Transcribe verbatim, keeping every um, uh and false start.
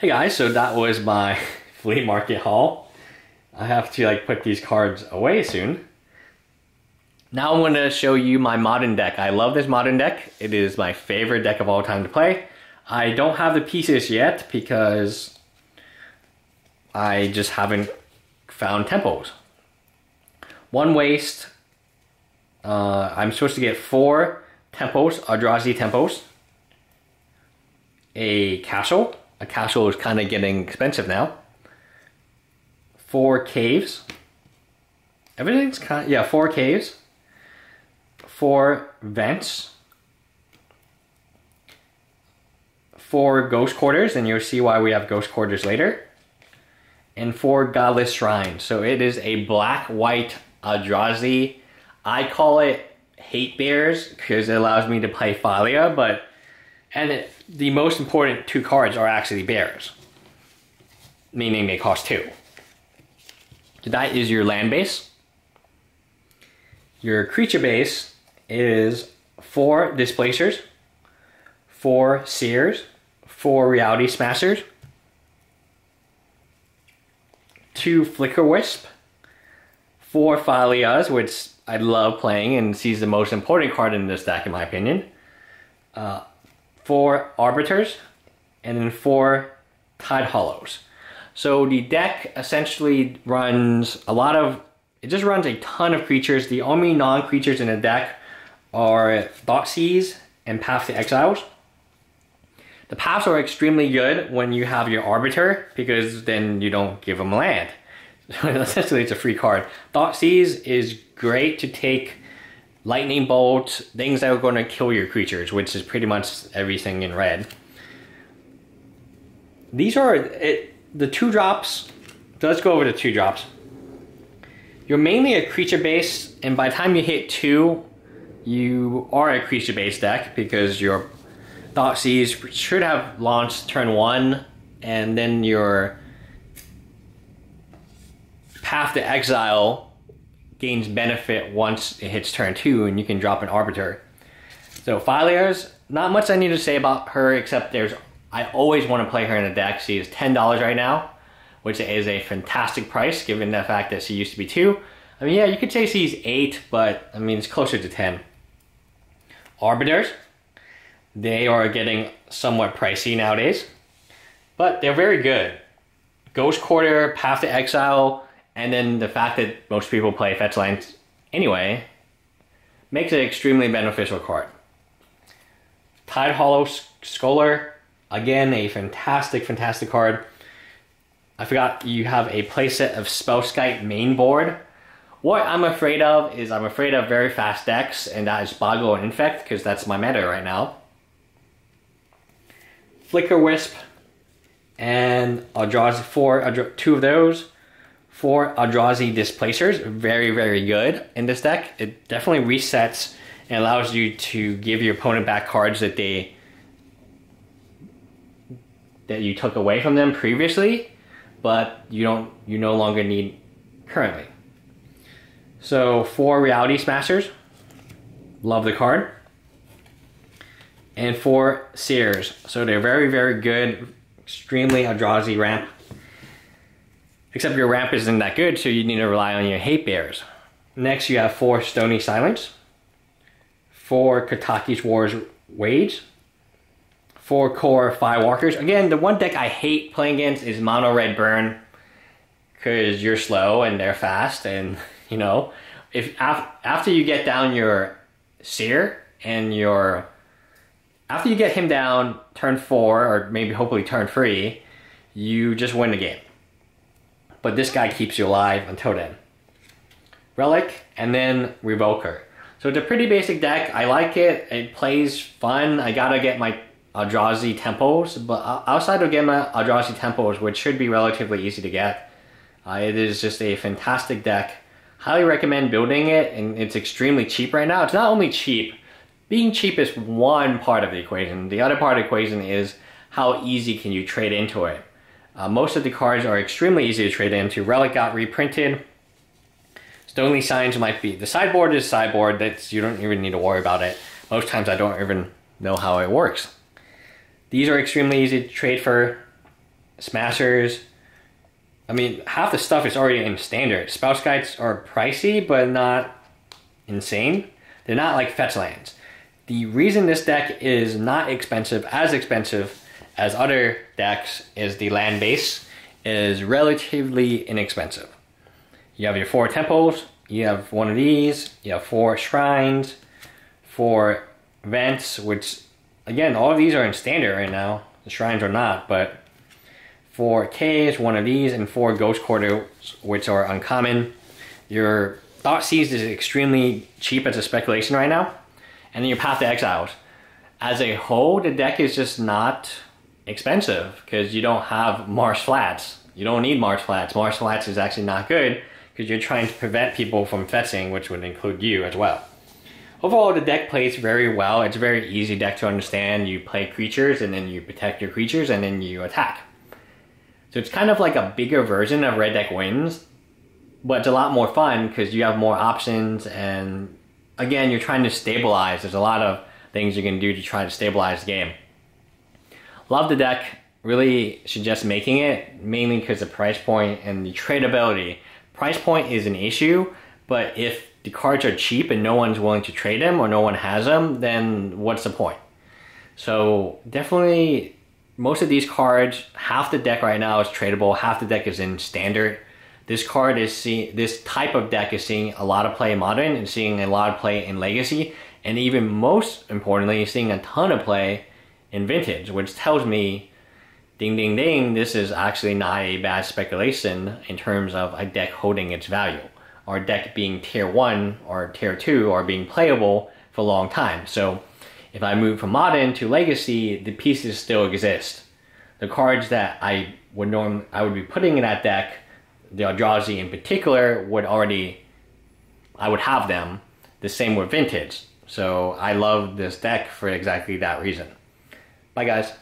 Hey guys, so that was my flea market haul. I have to like put these cards away soon. Now I'm going to show you my modern deck. I love this modern deck. It is my favorite deck of all time to play. I don't have the pieces yet because I just haven't found temples. One waste. Uh, I'm supposed to get four temples, Adrazi Temples, a castle. A castle is kind of getting expensive now. Four caves. Everything's kind of, yeah, four caves. Four vents. Four ghost quarters, and you'll see why we have ghost quarters later. And four godless shrines. So it is a black-white Eldrazi. I call it Hate Bears because it allows me to play Thalia, but and it, the most important two cards are actually bears, meaning they cost two. So that is your land base. Your creature base is four Displacers, four Seers, four Reality Smashers, two Flicker Wisp, four Fileers, which I love playing and sees the most important card in this deck in my opinion. Uh, four Arbiters, and then four Tide Hollows. So the deck essentially runs a lot of, it just runs a ton of creatures. The only non-creatures in the deck are Thoughtseize and Path to Exiles. The paths are extremely good when you have your Arbiter because then you don't give them land. So essentially it's a free card. Thoughtseize is great to take lightning bolts, things that are going to kill your creatures, which is pretty much everything in red. These are it, the two drops. Let's go over the two drops. You're mainly a creature base, and by the time you hit two, you are a creature base deck because your Thoughtseize should have launched turn one, and then your Path to Exile gains benefit once it hits turn two and you can drop an Arbiter. So Fileers, not much I need to say about her except there's, I always want to play her in the deck. She is ten dollars right now, which is a fantastic price given the fact that she used to be two. I mean, yeah, you could say she's eight, but I mean, it's closer to ten. Arbiters, they are getting somewhat pricey nowadays, but they're very good. Ghost Quarter, Path to Exile, and then the fact that most people play fetch lands anyway makes it an extremely beneficial card. Tide Hollow Skuller, again a fantastic, fantastic card. I forgot you have a playset of Spellskite main board. What I'm afraid of is I'm afraid of very fast decks, and that is Boggle and Infect because that's my meta right now. Flicker Wisp, and I'll draw four, I'll draw two of those. Four Adrazi Displacers, very, very good in this deck. It definitely resets and allows you to give your opponent back cards that they that you took away from them previously, but you don't you no longer need currently. So four Reality Smashers, love the card, and four Seers. So they're very, very good, extremely Adrazi ramp. Except your ramp isn't that good, so you need to rely on your Hate Bears. Next, you have four Stony Silence, four Kataki's War's Wage, four Core Firewalkers. Again, the one deck I hate playing against is Mono Red Burn, because you're slow and they're fast, and you know, if af after you get down your Seer and your after you get him down turn four or maybe hopefully turn three, you just win the game. But this guy keeps you alive until then. Relic, and then Revoker. So it's a pretty basic deck. I like it. It plays fun. I gotta get my Eldrazi Temples, but outside of getting my Eldrazi Temples, which should be relatively easy to get, uh, it is just a fantastic deck. Highly recommend building it, and it's extremely cheap right now. It's not only cheap. Being cheap is one part of the equation. The other part of the equation is how easy can you trade into it. Uh, most of the cards are extremely easy to trade into. Relic got reprinted. Stony Signs might be. The sideboard is sideboard. That's, you don't even need to worry about it. Most times I don't even know how it works. These are extremely easy to trade for. Smashers. I mean, half the stuff is already in standard. Spellskites are pricey, but not insane. They're not like fetch lands. The reason this deck is not expensive, as expensive as other decks, is the land base is relatively inexpensive. You have your four temples, you have one of these, you have four shrines, four vents, which, again, all of these are in standard right now. The shrines are not, but four caves, one of these, and four ghost quarters, which are uncommon. Your Thoughtseize is extremely cheap as a speculation right now. And then your Path to Exiles. As a whole, the deck is just not expensive because you don't have Marsh Flats. You don't need Marsh Flats. Marsh Flats is actually not good because you're trying to prevent people from fetching, which would include you as well. Overall, the deck plays very well. It's a very easy deck to understand. You play creatures and then you protect your creatures and then you attack. So it's kind of like a bigger version of Red Deck Wins, but it's a lot more fun because you have more options, and again, you're trying to stabilize. There's a lot of things you can do to try to stabilize the game. Love the deck. Really suggest making it, mainly because the price point and the tradability. Price point is an issue, but if the cards are cheap and no one's willing to trade them or no one has them, then what's the point? So definitely, most of these cards, half the deck right now is tradable, half the deck is in standard. This card is seeing, this type of deck is seeing a lot of play in modern and seeing a lot of play in legacy, and even most importantly, seeing a ton of play in vintage, which tells me, ding ding ding, this is actually not a bad speculation in terms of a deck holding its value, or a deck being tier one or tier two or being playable for a long time. So if I move from modern to legacy, the pieces still exist. The cards that I would norm I would be putting in that deck, the Adrazi in particular, would already, I would have them. The same with vintage. So I love this deck for exactly that reason. Bye guys.